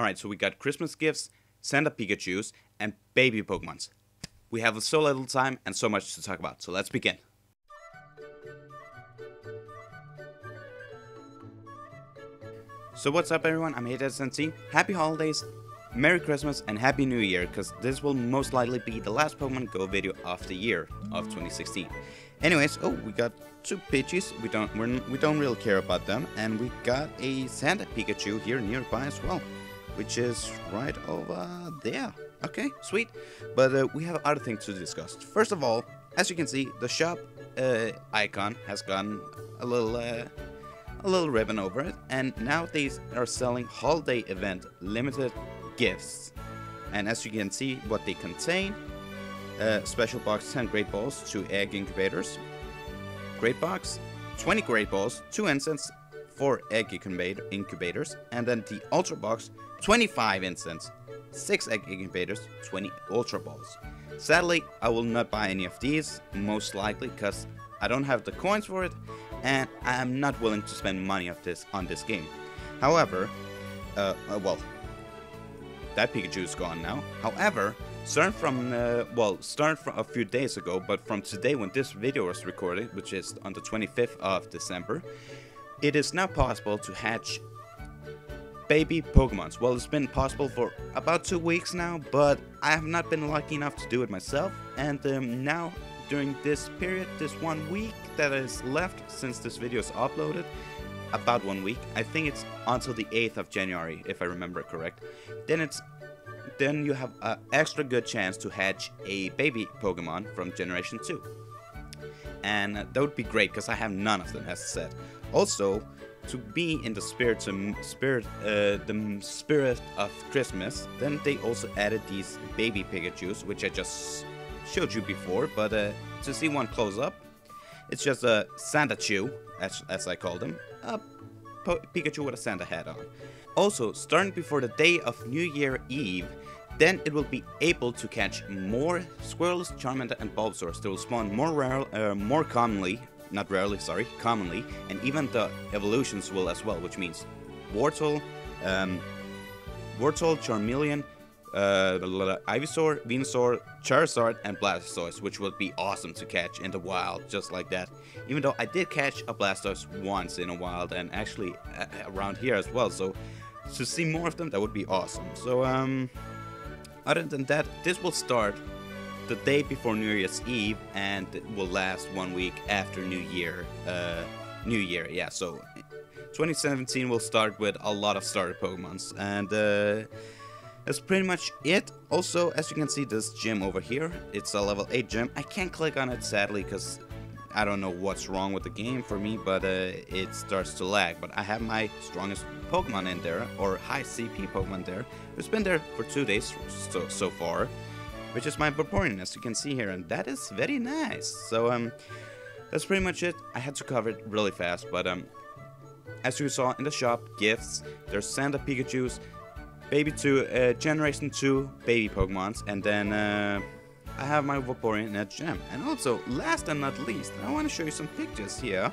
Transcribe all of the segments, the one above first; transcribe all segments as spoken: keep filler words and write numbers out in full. Alright, so we got Christmas gifts, Santa Pikachus, and baby Pokemons. We have so little time and so much to talk about, so let's begin. So what's up everyone, I'm HadesNC, happy holidays, Merry Christmas and Happy New Year, because this will most likely be the last Pokemon Go video of the year of twenty sixteen. Anyways, oh, we got two Pidgeys, we don't we're, we don't really care about them, and we got a Santa Pikachu here nearby as well, which is right over there. Okay, sweet, but uh, we have other things to discuss. First of all, as you can see, the shop uh, icon has gotten a little... Uh, a little ribbon over it, and now they are selling holiday event limited gifts, and as you can see what they contain: uh, special box ten great balls, two egg incubators, great box twenty great balls, two incense, four egg incubators, and then the ultra box twenty-five incense, six egg incubators, twenty ultra balls. Sadly, I will not buy any of these, most likely because I don't have the coins for it, and I am not willing to spend money of this on this game. However, uh, well, that Pikachu is gone now. However, starting from uh, well, starting from a few days ago, but from today when this video was recorded, which is on the twenty-fifth of December, it is now possible to hatch baby Pokemons. Well, it's been possible for about two weeks now, but I have not been lucky enough to do it myself, and um, now. During this period, this one week that is left since this video is uploaded, about one week, I think it's until the eighth of January, if I remember correct, then it's then you have an extra good chance to hatch a baby Pokemon from generation two. And that would be great, because I have none of them, as I said. Also, to be in the spirit, um, spirit, uh, the spirit of Christmas, then they also added these baby Pikachus, which I just showed you before, but uh, to see one close up, it's just a Santa Chew, as, as I call them, a po Pikachu with a Santa hat on. Also, starting before the day of New Year Eve, then it will be able to catch more Squirrels, Charmander, and Bulbasaurs. They will spawn more rare, uh, more commonly, not rarely, sorry, commonly, and even the evolutions will as well, which means Wartortle, um, Wartortle, Charmeleon, Uh, Ivysaur, Venusaur, Charizard, and Blastoise, which would be awesome to catch in the wild, just like that. Even though I did catch a Blastoise once in a wild, and actually uh, around here as well, so to see more of them, that would be awesome. So, um, other than that, this will start the day before New Year's Eve, and it will last one week after New Year, uh, New Year, yeah, so twenty seventeen will start with a lot of starter Pokemons, and, uh, that's pretty much it. Also, as you can see, this gym over here, it's a level eight gym. I can't click on it, sadly, because I don't know what's wrong with the game for me, but uh, it starts to lag. But I have my strongest Pokemon in there, or high C P Pokemon there. It's been there for two days so, so far, which is my Vaporeon, as you can see here, and that is very nice. So, um, that's pretty much it. I had to cover it really fast, but um, as you saw in the shop, gifts, there's Santa Pikachus, Baby two, uh, generation two baby Pokemons, and then uh, I have my Vaporeon at gem. And also, last and not least, I want to show you some pictures here.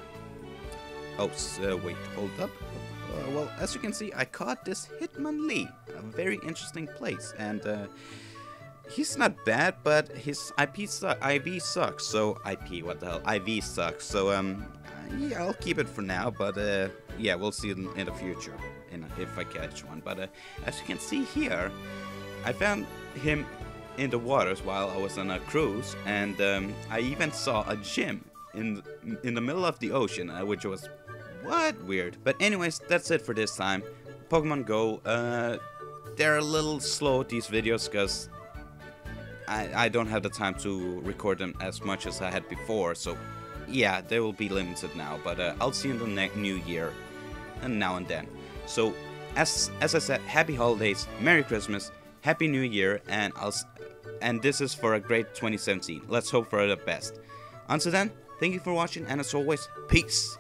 Oh, so wait, hold up. Uh, well, as you can see, I caught this Hitmonlee, a very interesting place, and uh, he's not bad, but his I P su IV sucks. So I P, what the hell? I V sucks. So um, yeah, I'll keep it for now, but uh, yeah, we'll see it in, in the future. In, if I catch one, but uh, as you can see here, I found him in the waters while I was on a cruise, and um, I even saw a gym in in the middle of the ocean, uh, which was what weird. But anyways, that's it for this time. Pokemon Go, uh, they're a little slow these videos because I, I don't have the time to record them as much as I had before, so yeah, they will be limited now, but uh, I'll see you in the next new year and now and then. So, as as I said, happy holidays, Merry Christmas, Happy New Year, and I'll and this is for a great twenty seventeen. Let's hope for the best. Until then, thank you for watching, and as always, peace.